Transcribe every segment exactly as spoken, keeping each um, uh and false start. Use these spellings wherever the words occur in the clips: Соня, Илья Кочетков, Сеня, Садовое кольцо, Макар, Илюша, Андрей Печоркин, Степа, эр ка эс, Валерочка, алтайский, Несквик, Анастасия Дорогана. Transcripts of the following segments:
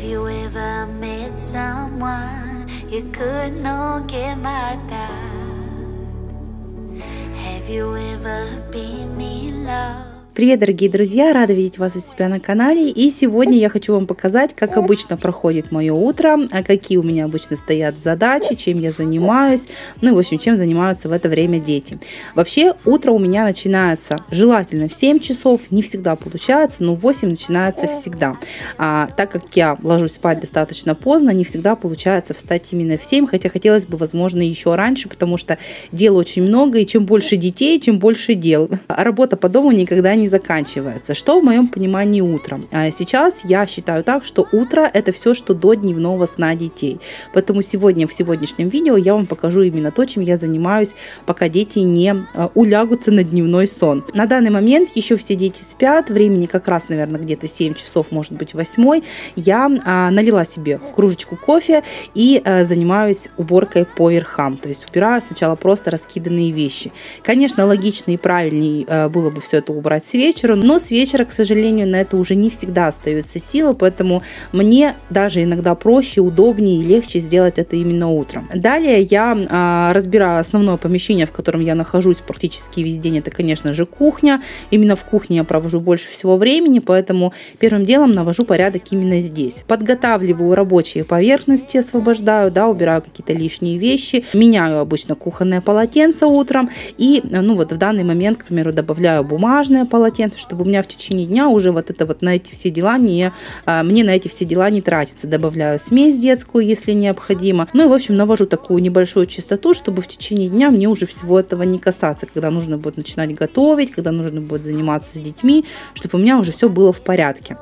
Have you ever met someone you could not get out of? Have you ever been in love? Привет, дорогие друзья! Рада видеть вас у себя на канале. И сегодня я хочу вам показать, как обычно проходит мое утро, какие у меня обычно стоят задачи, чем я занимаюсь, ну и в общем, чем занимаются в это время дети. Вообще, утро у меня начинается желательно в семь часов, не всегда получается, но в восемь начинается всегда. А, так как я ложусь спать достаточно поздно, не всегда получается встать именно в семь, хотя хотелось бы, возможно, еще раньше, потому что дел очень много, и чем больше детей, чем больше дел. А работа по дому никогда не заканчивается. Что в моем понимании утро? Сейчас я считаю так, что утро — это все, что до дневного сна детей. Поэтому сегодня, в сегодняшнем видео, я вам покажу именно то, чем я занимаюсь, пока дети не улягутся на дневной сон. На данный момент еще все дети спят. Времени как раз, наверное, где-то семь часов, может быть, восемь. Я налила себе кружечку кофе и занимаюсь уборкой по верхам. То есть убираю сначала просто раскиданные вещи. Конечно, логично и правильнее было бы все это убрать с вечера, но с вечера, к сожалению, на это уже не всегда остается сила, поэтому мне даже иногда проще, удобнее и легче сделать это именно утром. Далее я а, разбираю основное помещение, в котором я нахожусь практически весь день, это, конечно же, кухня. Именно в кухне я провожу больше всего времени, поэтому первым делом навожу порядок именно здесь. Подготавливаю рабочие поверхности, освобождаю, да, убираю какие-то лишние вещи, меняю обычно кухонное полотенце утром и, ну вот в данный момент, к примеру, добавляю бумажное полотенце, чтобы у меня в течение дня уже вот это вот на эти все дела не, а, мне на эти все дела не тратится. Добавляю смесь детскую, если необходимо. Ну и, в общем, навожу такую небольшую чистоту, чтобы в течение дня мне уже всего этого не касаться, когда нужно будет начинать готовить, когда нужно будет заниматься с детьми, чтобы у меня уже все было в порядке.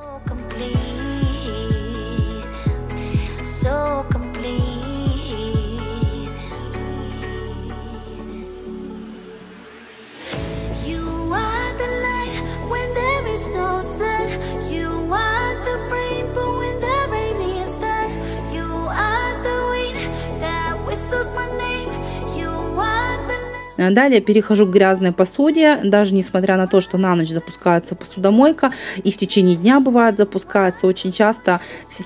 Далее перехожу к грязной посуде, даже несмотря на то, что на ночь запускается посудомойка, и в течение дня бывает запускается, очень часто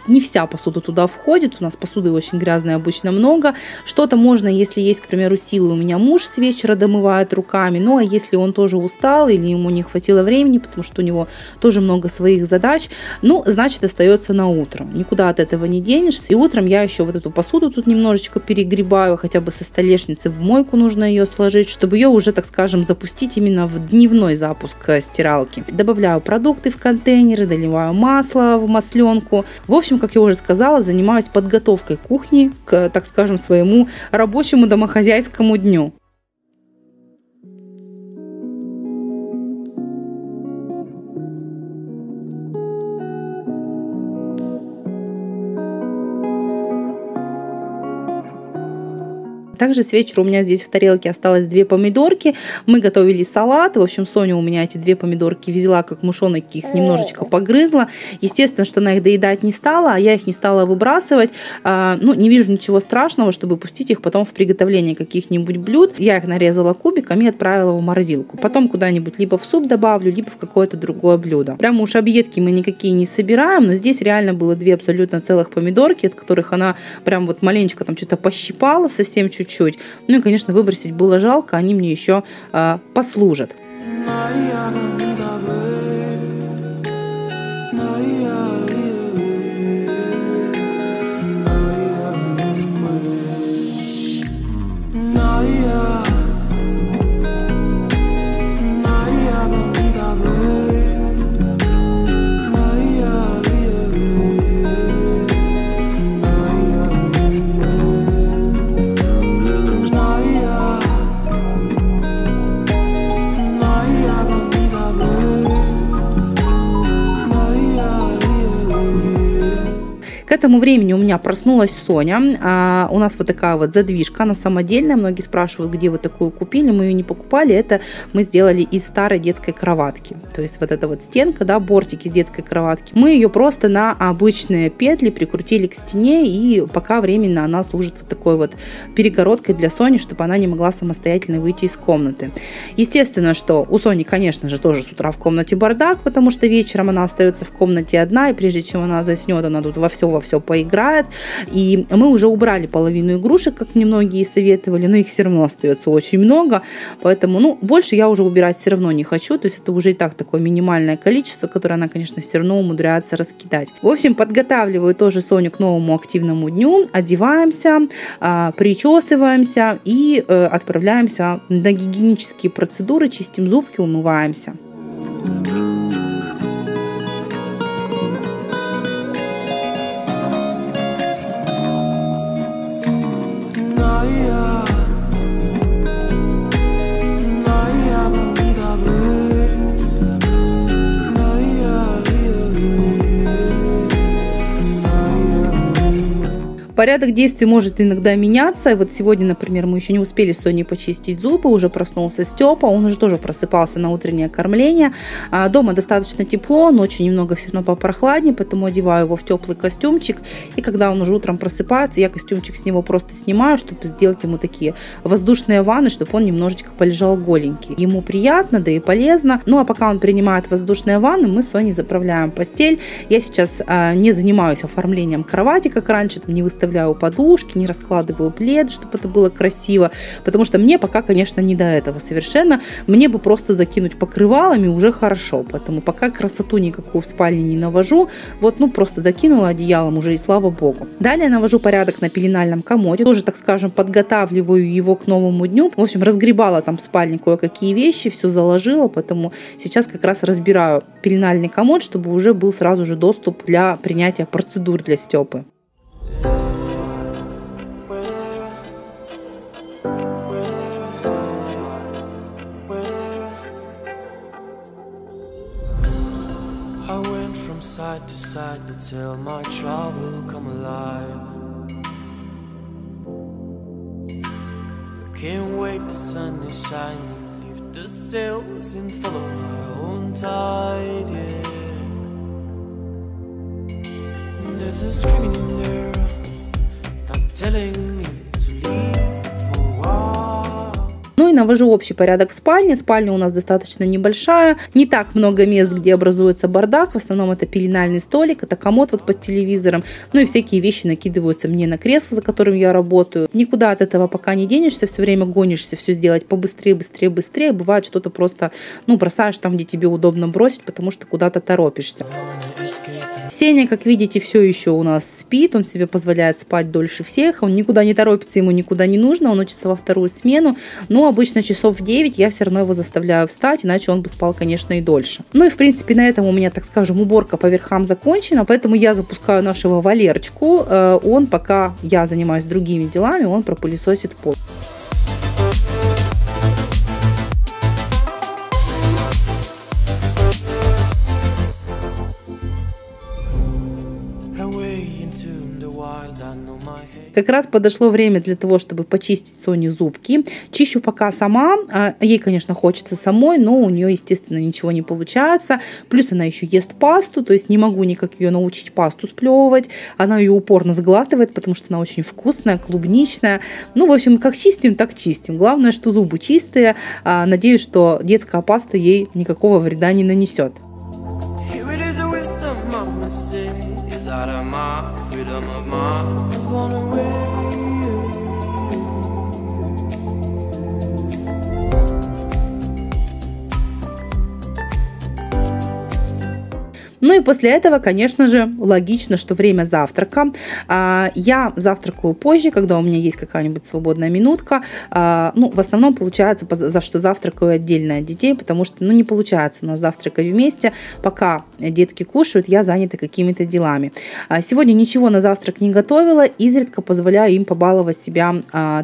не вся посуда туда входит, у нас посуды очень грязной обычно много, что-то можно, если есть, к примеру, силы, у меня муж с вечера домывает руками, ну а если он тоже устал или ему не хватило времени, потому что у него тоже много своих задач, ну, значит, остается на утро, никуда от этого не денешься, и утром я еще вот эту посуду тут немножечко перегребаю, хотя бы со столешницы в мойку нужно ее сложить, чтобы ее уже, так скажем, запустить именно в дневной запуск стиралки. Добавляю продукты в контейнеры, доливаю масло в масленку. В общем, как я уже сказала, занимаюсь подготовкой кухни к, так скажем, своему рабочему домохозяйскому дню. Также с вечера у меня здесь в тарелке осталось две помидорки. Мы готовили салат. В общем, Соня у меня эти две помидорки взяла, как мышонок, их немножечко погрызла. Естественно, что она их доедать не стала, а я их не стала выбрасывать. А, ну, не вижу ничего страшного, чтобы пустить их потом в приготовление каких-нибудь блюд. Я их нарезала кубиками и отправила в морозилку. Потом куда-нибудь либо в суп добавлю, либо в какое-то другое блюдо. Прямо уж объедки мы никакие не собираем, но здесь реально было две абсолютно целых помидорки, от которых она прям вот маленечко там что-то пощипала, совсем чуть-чуть. Чуть. Ну и, конечно, выбросить было жалко, они мне еще э, послужат. К этому времени у меня проснулась Соня. А, у нас вот такая вот задвижка, она самодельная. Многие спрашивают, где вы такую купили. Мы ее не покупали, это мы сделали из старой детской кроватки. То есть вот эта вот стенка, да, бортик из детской кроватки. Мы ее просто на обычные петли прикрутили к стене, и пока временно она служит вот такой вот перегородкой для Сони, чтобы она не могла самостоятельно выйти из комнаты. Естественно, что у Сони, конечно же, тоже с утра в комнате бардак, потому что вечером она остается в комнате одна, и прежде чем она заснет, она тут во все во во все поиграет. И мы уже убрали половину игрушек, как мне многие советовали, но их все равно остается очень много. Поэтому, ну, больше я уже убирать все равно не хочу. То есть это уже и так такое минимальное количество, которое она, конечно, все равно умудряется раскидать. В общем, подготавливаю тоже Соню к новому активному дню. Одеваемся, причесываемся и отправляемся на гигиенические процедуры, чистим зубки, умываемся. Порядок действий может иногда меняться. И вот сегодня, например, мы еще не успели с Соней почистить зубы, уже проснулся Степа, он уже тоже просыпался на утреннее кормление. Дома достаточно тепло, ночью немного все равно попрохладнее, поэтому одеваю его в теплый костюмчик. И когда он уже утром просыпается, я костюмчик с него просто снимаю, чтобы сделать ему такие воздушные ванны, чтобы он немножечко полежал голенький. Ему приятно, да и полезно. Ну а пока он принимает воздушные ванны, мы с Соней заправляем постель. Я сейчас не занимаюсь оформлением кровати, как раньше, там не выставляю подушки, не раскладываю плед, чтобы это было красиво, потому что мне пока, конечно, не до этого совершенно. Мне бы просто закинуть покрывалами уже хорошо, поэтому пока красоту никакую в спальне не навожу. Вот, ну, просто закинула одеялом уже, и слава богу. Далее навожу порядок на пеленальном комоде, тоже, так скажем, подготавливаю его к новому дню. В общем, разгребала там в спальне кое-какие вещи, все заложила, поэтому сейчас как раз разбираю пеленальный комод, чтобы уже был сразу же доступ для принятия процедур для Степы. Decide to tell my child will come alive. Can't wait the sun is shining, leave the sails and follow my own tide. Yeah. There's a screaming in there, not telling me to leave for a while. Ну и навожу общий порядок в спальне. Спальня у нас достаточно небольшая. Не так много мест, где образуется бардак. В основном это пеленальный столик, это комод вот под телевизором. Ну и всякие вещи накидываются мне на кресло, за которым я работаю. Никуда от этого пока не денешься. Все время гонишься все сделать побыстрее, быстрее, быстрее. Бывает, что-то просто, ну, бросаешь там, где тебе удобно бросить, потому что куда-то торопишься. Сеня, как видите, все еще у нас спит. Он себе позволяет спать дольше всех. Он никуда не торопится, ему никуда не нужно. Он учится во вторую смену. Но обычно часов в девять я все равно его заставляю встать, иначе он бы спал, конечно, и дольше. Ну и, в принципе, на этом у меня, так скажем, уборка по верхам закончена, поэтому я запускаю нашего Валерочку. Он, пока я занимаюсь другими делами, он пропылесосит пол. Как раз подошло время для того, чтобы почистить Соне зубки. Чищу пока сама. Ей, конечно, хочется самой, но у нее, естественно, ничего не получается. Плюс она еще ест пасту, то есть не могу никак ее научить пасту сплевывать. Она ее упорно сглатывает, потому что она очень вкусная, клубничная. Ну, в общем, как чистим, так чистим. Главное, что зубы чистые. Надеюсь, что детская паста ей никакого вреда не нанесет. Ну и после этого, конечно же, логично, что время завтрака. Я завтракаю позже, когда у меня есть какая-нибудь свободная минутка. Ну, в основном получается, за что завтракаю отдельно от детей, потому что, ну, не получается у нас завтракать вместе. Пока детки кушают, я занята какими-то делами. Сегодня ничего на завтрак не готовила. Изредка позволяю им побаловать себя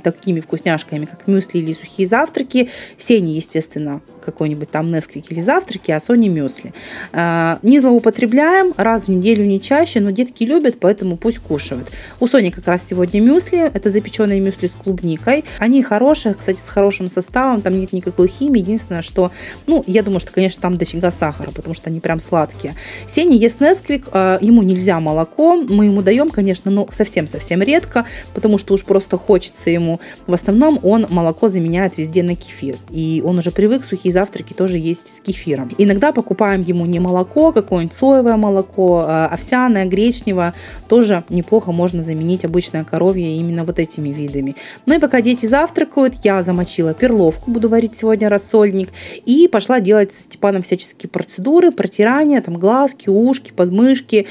такими вкусняшками, как мюсли или сухие завтраки. Сене, естественно, какой-нибудь там Несквик или завтраки, а Соне мюсли. Не злоупотребляем, раз в неделю, не чаще, но детки любят, поэтому пусть кушают. У Сони как раз сегодня мюсли, это запеченные мюсли с клубникой. Они хорошие, кстати, с хорошим составом, там нет никакой химии. Единственное, что, ну, я думаю, что, конечно, там дофига сахара, потому что они прям сладкие. Сеня ест Несквик, ему нельзя молоко, мы ему даем, конечно, но совсем-совсем редко, потому что уж просто хочется ему. В основном он молоко заменяет везде на кефир, и он уже привык сухие завтраки тоже есть с кефиром. Иногда покупаем ему не молоко, какое-нибудь соевое молоко, овсяное, гречневое. Тоже неплохо можно заменить обычное коровье именно вот этими видами. Ну и пока дети завтракают, я замочила перловку, буду варить сегодня рассольник. И пошла делать со Степаном всяческие процедуры, протирания, там глазки, ушки, подмышки,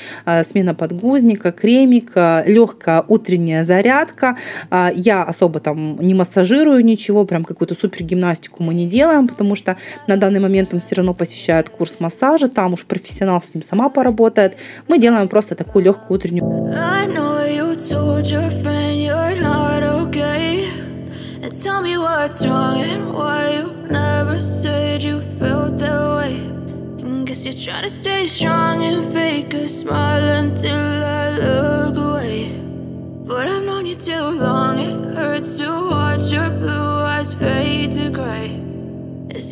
смена подгузника, кремика, легкая утренняя зарядка. Я особо там не массажирую ничего, прям какую-то супер гимнастику мы не делаем, потому что на данный момент он все равно посещает курс массажа, там уж профессионал с ним сама поработает. Мы делаем просто такую легкую утреннюю. But I've known you too long, it hurts to watch your blue eyes fade to gray as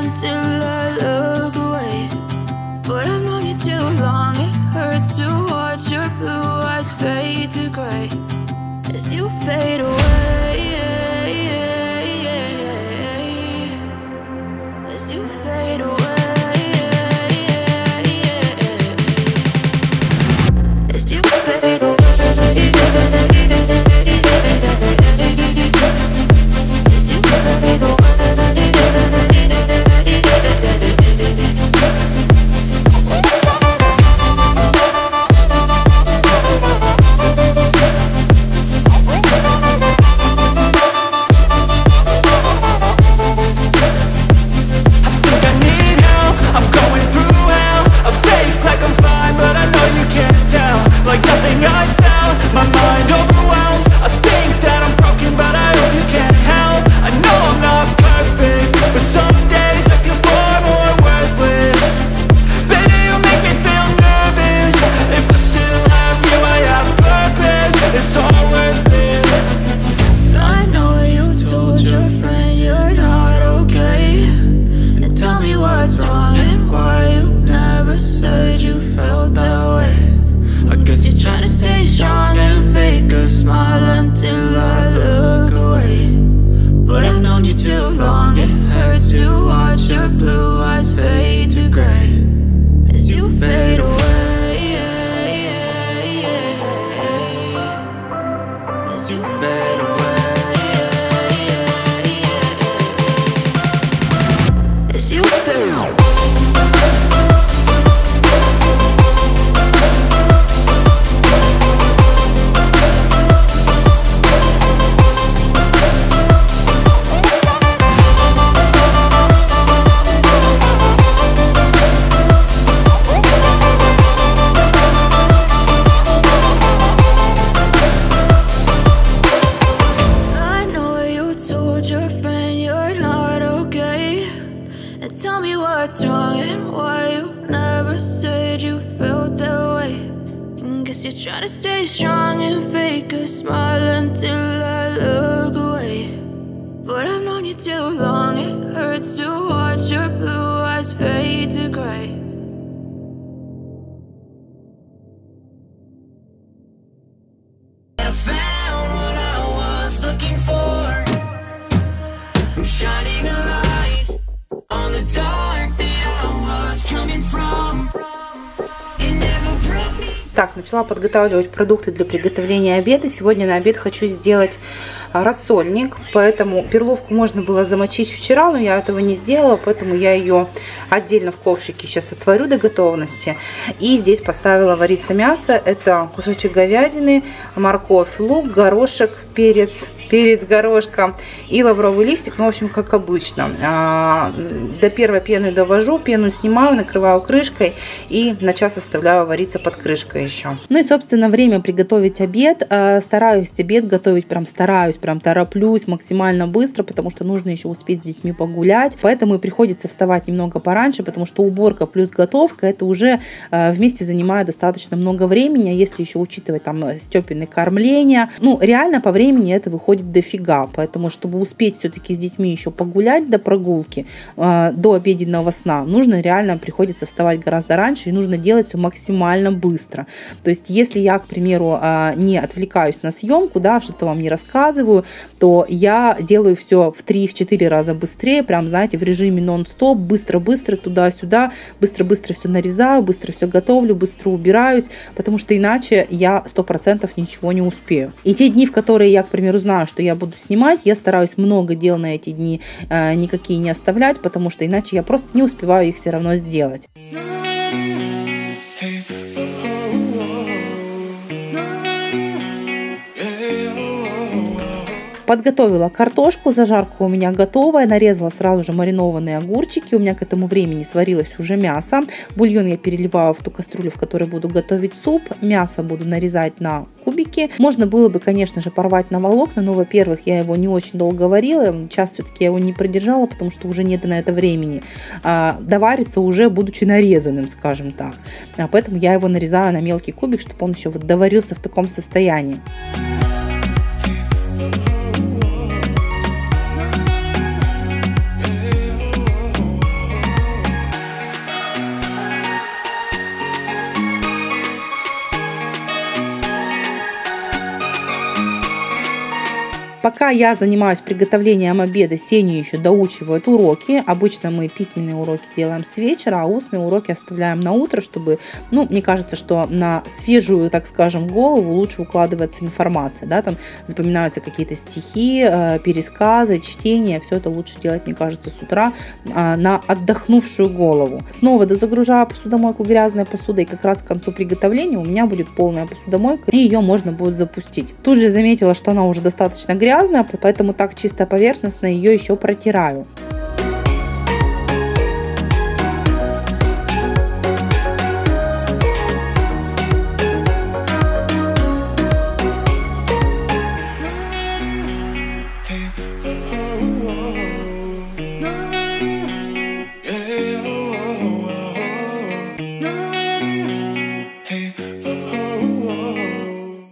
until I look away. But I've known you too long, it hurts to watch your blue eyes fade to gray as you fade away, as you fade away, as you fade away. Shining a light on the dark. Так, начала подготавливать продукты для приготовления обеда. Сегодня на обед хочу сделать рассольник, поэтому перловку можно было замочить вчера, но я этого не сделала, поэтому я ее отдельно в ковшике сейчас отварю до готовности. И здесь поставила вариться мясо. Это кусочек говядины, морковь, лук, горошек, перец, перец горошком и лавровый листик. Ну, в общем, как обычно. До первой пены довожу, пену снимаю, накрываю крышкой и на час оставляю вариться под крышкой еще. Ну и, собственно, время приготовить обед. Стараюсь обед готовить, прям стараюсь, прям тороплюсь максимально быстро, потому что нужно еще успеть с детьми погулять. Поэтому и приходится вставать немного пораньше, потому что уборка плюс готовка, это уже вместе занимает достаточно много времени, если еще учитывать там Степины кормления. Ну, реально по времени это выходит дофига, поэтому, чтобы успеть все-таки с детьми еще погулять до прогулки, э, до обеденного сна, нужно реально, приходится вставать гораздо раньше и нужно делать все максимально быстро. То есть, если я, к примеру, э, не отвлекаюсь на съемку, да, что-то вам не рассказываю, то я делаю все в три-четыре раза быстрее, прям, знаете, в режиме нон-стоп, быстро-быстро, туда-сюда, быстро-быстро все нарезаю, быстро все готовлю, быстро убираюсь, потому что иначе я сто процентов ничего не успею. И те дни, в которые я, к примеру, знаю, что я буду снимать, я стараюсь много дел на эти дни э, никакие не оставлять, потому что иначе я просто не успеваю их все равно сделать. Подготовила картошку, зажарка у меня готовая, нарезала сразу же маринованные огурчики, у меня к этому времени сварилось уже мясо, бульон я переливаю в ту кастрюлю, в которой буду готовить суп, мясо буду нарезать на кубики, можно было бы, конечно же, порвать на волокна, но, во-первых, я его не очень долго варила, час все-таки я его не продержала, потому что уже нет на это времени, а, доварится уже, будучи нарезанным, скажем так, а поэтому я его нарезаю на мелкий кубик, чтобы он еще вот доварился в таком состоянии. Пока я занимаюсь приготовлением обеда, Сеню еще доучивают уроки. Обычно мы письменные уроки делаем с вечера, а устные уроки оставляем на утро, чтобы, ну, мне кажется, что на свежую, так скажем, голову лучше укладывается информация, да, там запоминаются какие-то стихи, пересказы, чтения, все это лучше делать, мне кажется, с утра на отдохнувшую голову. Снова дозагружаю посудомойку грязной посудой, и как раз к концу приготовления у меня будет полная посудомойка, и ее можно будет запустить. Тут же заметила, что она уже достаточно грязная, поэтому так чисто поверхностно ее еще протираю.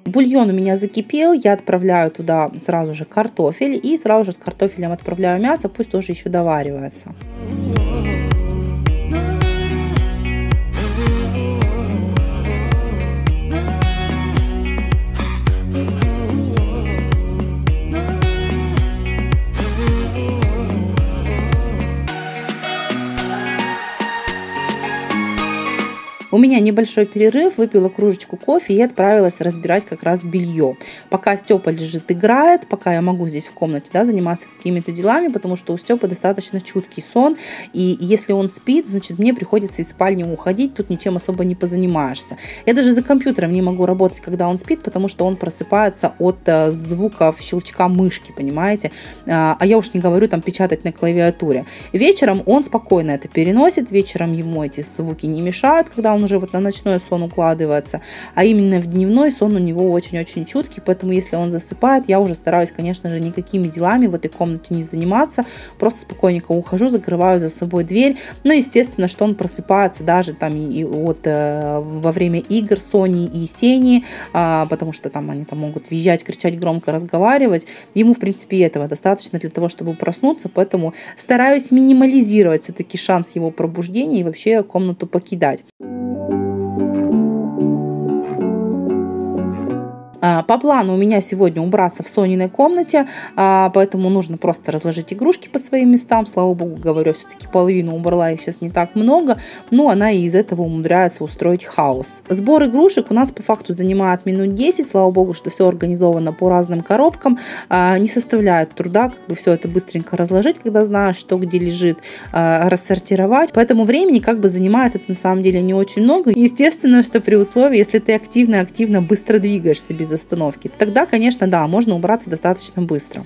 Бульон у меня закипел, я отправляю туда сразу же картофель и сразу же с картофелем отправляю мясо, пусть тоже еще доваривается. У меня небольшой перерыв, выпила кружечку кофе и отправилась разбирать как раз белье. Пока Степа лежит, играет, пока я могу здесь в комнате, да, заниматься какими-то делами, потому что у Степы достаточно чуткий сон. И если он спит, значит, мне приходится из спальни уходить, тут ничем особо не позанимаешься. Я даже за компьютером не могу работать, когда он спит, потому что он просыпается от звуков щелчка мышки, понимаете? А я уж не говорю там печатать на клавиатуре. Вечером он спокойно это переносит, вечером ему эти звуки не мешают, когда он уже вот на ночной сон укладывается, а именно в дневной сон у него очень-очень чуткий, поэтому если он засыпает, я уже стараюсь, конечно же, никакими делами в этой комнате не заниматься, просто спокойненько ухожу, закрываю за собой дверь, но естественно, что он просыпается даже там и от, э, во время игр Сони и Сени, э, потому что там они там могут визжать, кричать, громко разговаривать, ему в принципе этого достаточно для того, чтобы проснуться, поэтому стараюсь минимализировать все-таки шанс его пробуждения и вообще комнату покидать. По плану у меня сегодня убраться в Сониной комнате, поэтому нужно просто разложить игрушки по своим местам. Слава богу, говорю, все-таки половину убрала, их сейчас не так много, но она и из этого умудряется устроить хаос. Сбор игрушек у нас по факту занимает минут десять, слава богу, что все организовано по разным коробкам, не составляет труда как бы все это быстренько разложить, когда знаешь, что где лежит, рассортировать, поэтому времени как бы занимает это на самом деле не очень много. Естественно, что при условии, если ты активно-активно быстро двигаешься без остановки, тогда, конечно, да, можно убраться достаточно быстро.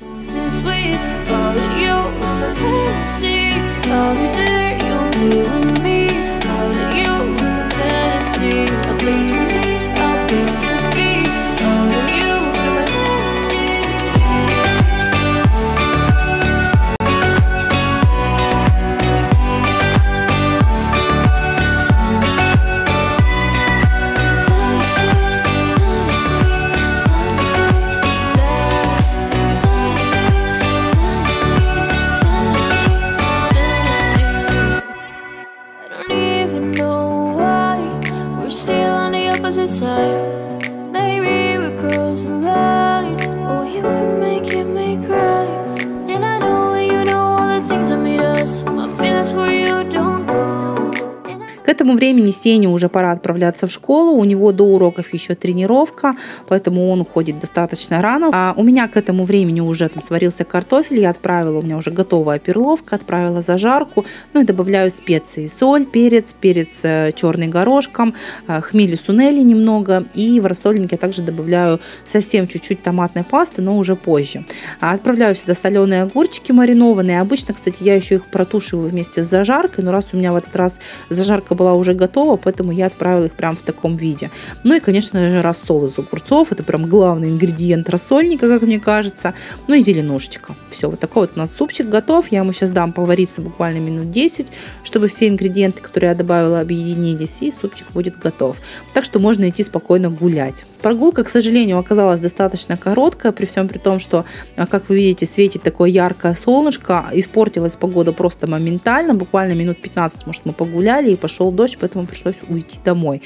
К этому времени Сене уже пора отправляться в школу, у него до уроков еще тренировка, поэтому он уходит достаточно рано. А у меня к этому времени уже там сварился картофель, я отправила, у меня уже готовая перловка, отправила зажарку, ну и добавляю специи, соль, перец, перец черный горошком, хмели сунели немного, и в рассольник я также добавляю совсем чуть-чуть томатной пасты, но уже позже. Отправляю сюда соленые огурчики маринованные, обычно, кстати, я еще их протушиваю вместе с зажаркой, но раз у меня в этот раз зажарка была уже готова, поэтому я отправила их прям в таком виде. Ну и, конечно же, рассол из огурцов, это прям главный ингредиент рассольника, как мне кажется. Ну и зеленушечка. Все, вот такой вот у нас супчик готов. Я ему сейчас дам повариться буквально минут десять, чтобы все ингредиенты, которые я добавила, объединились, и супчик будет готов. Так что можно идти спокойно гулять. Прогулка, к сожалению, оказалась достаточно короткая, при всем при том, что, как вы видите, светит такое яркое солнышко, испортилась погода просто моментально, буквально минут пятнадцать, может, мы погуляли, и пошел дождь, поэтому пришлось уйти домой.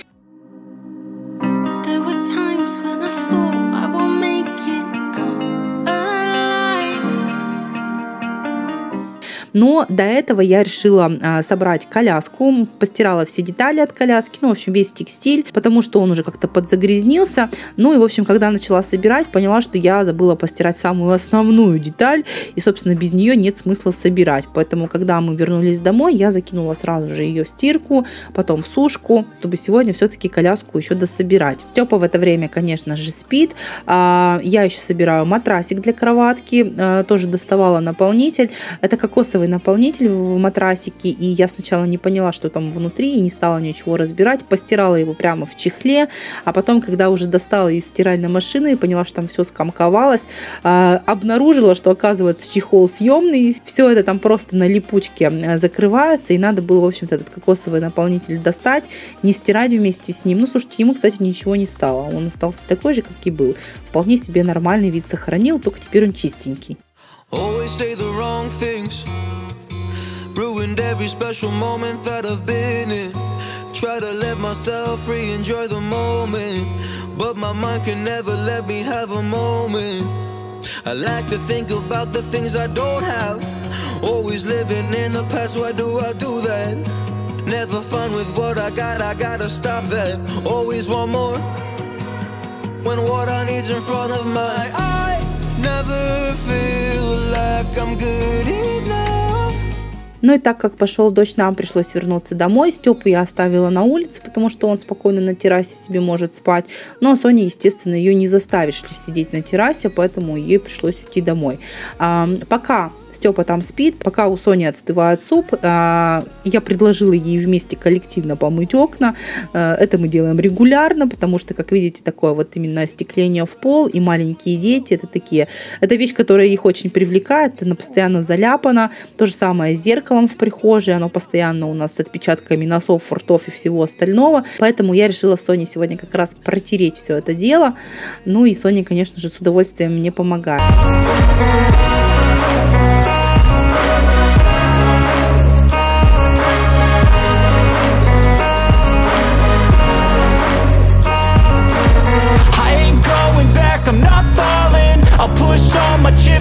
Но до этого я решила собрать коляску, постирала все детали от коляски, ну, в общем, весь текстиль, потому что он уже как-то подзагрязнился. Ну и, в общем, когда начала собирать, поняла, что я забыла постирать самую основную деталь, и, собственно, без нее нет смысла собирать. Поэтому, когда мы вернулись домой, я закинула сразу же ее в стирку, потом в сушку, чтобы сегодня все-таки коляску еще дособирать. Степа в это время, конечно же, спит. Я еще собираю матрасик для кроватки, тоже доставала наполнитель. Это кокосовый наполнитель в матрасике, и я сначала не поняла, что там внутри, и не стала ничего разбирать, постирала его прямо в чехле, а потом, когда уже достала из стиральной машины и поняла, что там все скомковалось, обнаружила, что, оказывается, чехол съемный, все это там просто на липучке закрывается, и надо было, в общем-то, этот кокосовый наполнитель достать, не стирать вместе с ним. Ну, слушайте, ему, кстати, ничего не стало, он остался такой же, как и был, вполне себе нормальный вид сохранил, только теперь он чистенький. Ruined every special moment that I've been in. Try to let myself free, enjoy the moment, but my mind can never let me have a moment. I like to think about the things I don't have. Always living in the past, why do I do that? Never fun with what I got, I gotta stop that. Always want more, when what I need's in front of my eyes. Never feel like I'm good enough. Ну и так как пошел дождь, нам пришлось вернуться домой. Степу я оставила на улице, потому что он спокойно на террасе себе может спать. Но Соня, естественно, ее не заставишь сидеть на террасе, поэтому ей пришлось уйти домой. А, пока Степа там спит, пока у Сони отстывает суп, я предложила ей вместе коллективно помыть окна. Это мы делаем регулярно, потому что, как видите, такое вот именно остекление в пол, и маленькие дети, это такие, это вещь, которая их очень привлекает, она постоянно заляпана. То же самое с зеркалом в прихожей, оно постоянно у нас с отпечатками носов, ртов и всего остального. Поэтому я решила Соне сегодня как раз протереть все это дело. Ну и Соня, конечно же, с удовольствием мне помогает. Back.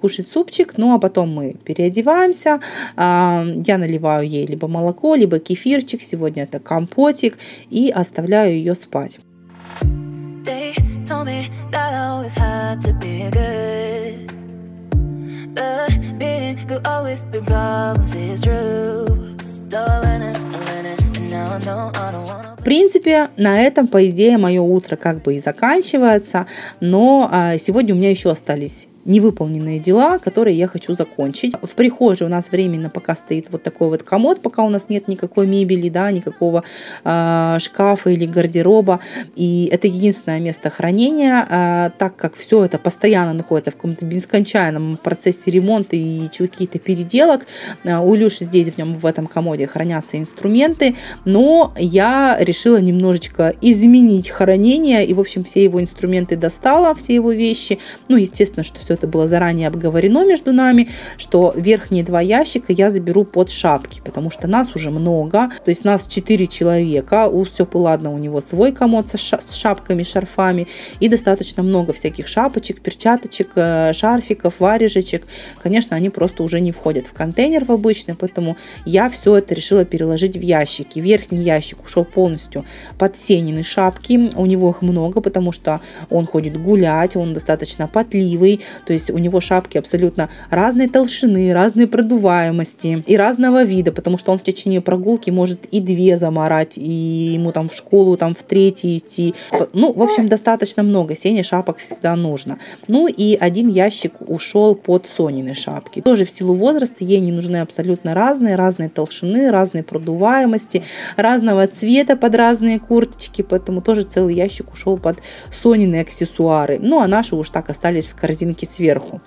Кушать супчик, ну а потом мы переодеваемся, я наливаю ей либо молоко, либо кефирчик, сегодня это компотик, и оставляю ее спать. В принципе, на этом, по идее, мое утро как бы и заканчивается, но сегодня у меня еще остались невыполненные дела, которые я хочу закончить. В прихожей у нас временно пока стоит вот такой вот комод, пока у нас нет никакой мебели, да, никакого э, шкафа или гардероба. И это единственное место хранения, э, так как все это постоянно находится в каком-то бесконечном процессе ремонта и каких-то переделок. Э, у Илюши здесь в нем в этом комоде хранятся инструменты, но я решила немножечко изменить хранение и, в общем, все его инструменты достала, все его вещи. Ну, естественно, что все это было заранее обговорено между нами, что верхние два ящика я заберу под шапки, потому что нас уже много, то есть нас четыре человека, у Степы, ладно, у него свой комод с шапками, шарфами, и достаточно много всяких шапочек, перчаточек, шарфиков, варежечек, конечно, они просто уже не входят в контейнер в обычный, поэтому я все это решила переложить в ящики. Верхний ящик ушел полностью под Сенины шапки, у него их много, потому что он ходит гулять, он достаточно потливый, то есть у него шапки абсолютно разной толщины, разной продуваемости и разного вида, потому что он в течение прогулки может и две замарать, и ему там в школу, там в третий идти. Ну, в общем, достаточно много Сене шапок всегда нужно. Ну и один ящик ушел под Сонины шапки. Тоже в силу возраста ей не нужны абсолютно разные, разной толщины, разной продуваемости, разного цвета под разные курточки, поэтому тоже целый ящик ушел под Сонины аксессуары. Ну, а наши уж так остались в корзинке сверху.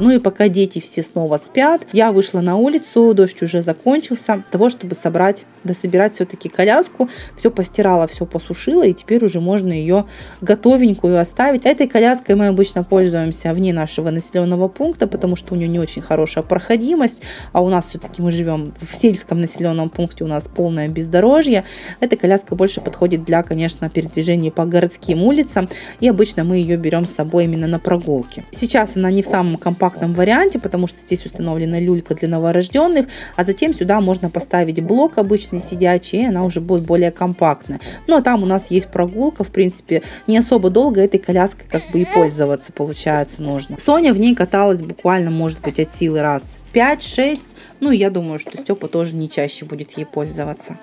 Ну и пока дети все снова спят, я вышла на улицу, дождь уже закончился, для того, чтобы собрать, дособирать все-таки коляску, все постирала, все посушила, и теперь уже можно ее готовенькую оставить. Этой коляской мы обычно пользуемся вне нашего населенного пункта, потому что у нее не очень хорошая проходимость, а у нас все-таки мы живем в сельском населенном пункте, у нас полное бездорожье. Эта коляска больше подходит для, конечно, передвижения по городским улицам, и обычно мы ее берем с собой именно на прогулки. Сейчас она не в самом компактном варианте, потому что здесь установлена люлька для новорожденных, а затем сюда можно поставить блок обычный сидячий, и она уже будет более компактная. Ну а там у нас есть прогулка, в принципе, не особо долго этой коляской как бы и пользоваться получается нужно. Соня в ней каталась буквально, может быть, от силы раз пять-шесть, ну и я думаю, что Степа тоже не чаще будет ей пользоваться.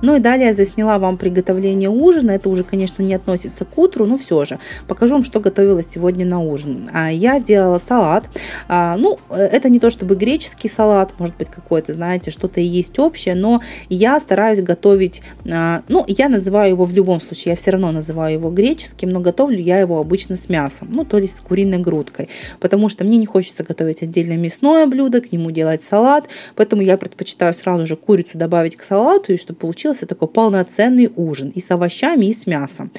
Ну и далее я засняла вам приготовление ужина. Это уже, конечно, не относится к утру, но все же. Покажу вам, что готовила сегодня на ужин. Я делала салат. Ну, это не то чтобы греческий салат, может быть, какой-то, знаете, что-то и есть общее, но я стараюсь готовить, ну, я называю его в любом случае, я все равно называю его греческим, но готовлю я его обычно с мясом, ну, то есть с куриной грудкой, потому что мне не хочется готовить отдельно мясное блюдо, к нему делать салат, поэтому я предпочитаю сразу же курицу добавить к салату, и чтобы получилось получился такой полноценный ужин и с овощами, и с мясом.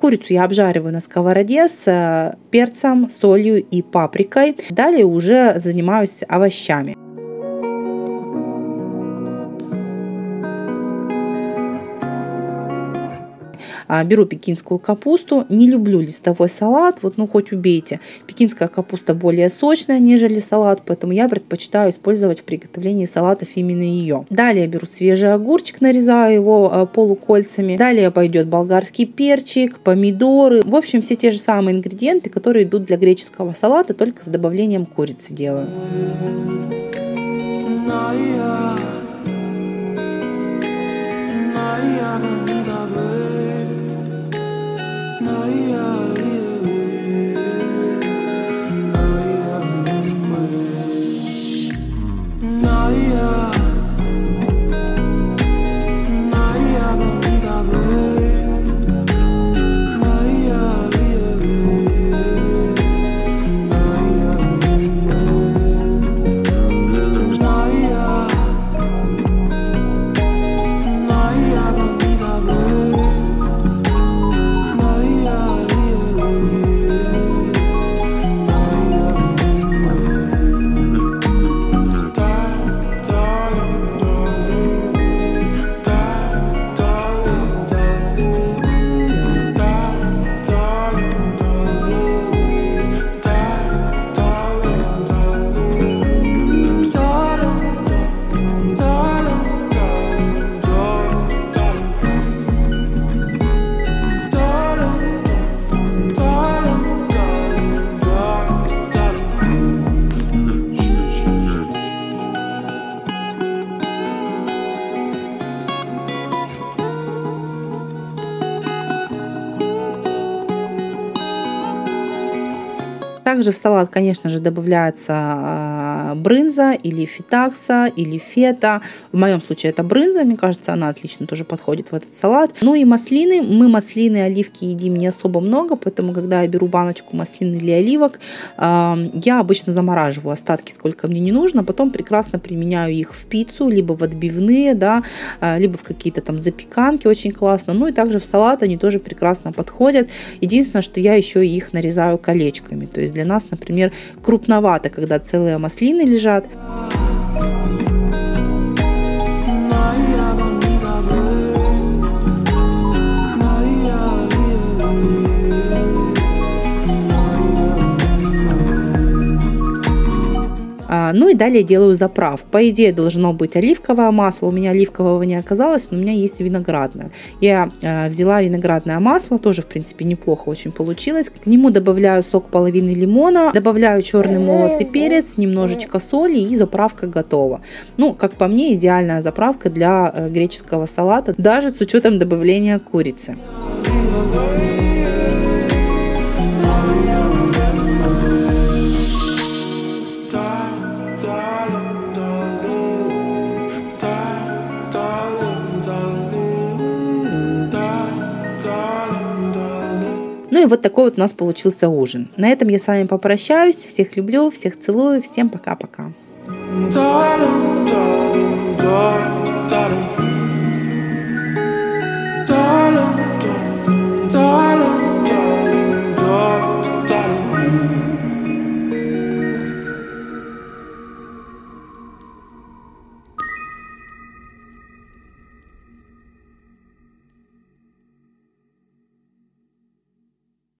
Курицу я обжариваю на сковороде с перцем, солью и паприкой. Далее уже занимаюсь овощами. Беру пекинскую капусту, не люблю листовой салат, вот ну хоть убейте. Пекинская капуста более сочная, нежели салат, поэтому я предпочитаю использовать в приготовлении салатов именно ее. Далее беру свежий огурчик, нарезаю его полукольцами. Далее пойдет болгарский перчик, помидоры. В общем, все те же самые ингредиенты, которые идут для греческого салата, только с добавлением курицы делаю. Также в салат, конечно же, добавляется брынза или фитакса, или фета. В моем случае это брынза, мне кажется, она отлично тоже подходит в этот салат. Ну и маслины. Мы маслины и оливки едим не особо много, поэтому, когда я беру баночку маслин или оливок, я обычно замораживаю остатки, сколько мне не нужно, потом прекрасно применяю их в пиццу, либо в отбивные, да, либо в какие-то там запеканки, очень классно. Ну и также в салат они тоже прекрасно подходят. Единственное, что я еще их нарезаю колечками, то есть для нас, например, крупновато, когда целые маслины лежат. Ну и далее делаю заправку. По идее должно быть оливковое масло. У меня оливкового не оказалось, но у меня есть виноградное. Я взяла виноградное масло, тоже в принципе неплохо очень получилось. К нему добавляю сок половины лимона, добавляю черный молотый перец, немножечко соли, и заправка готова. Ну, как по мне, идеальная заправка для греческого салата, даже с учетом добавления курицы. Ну и вот такой вот у нас получился ужин. На этом я с вами попрощаюсь. Всех люблю, всех целую. Всем пока-пока.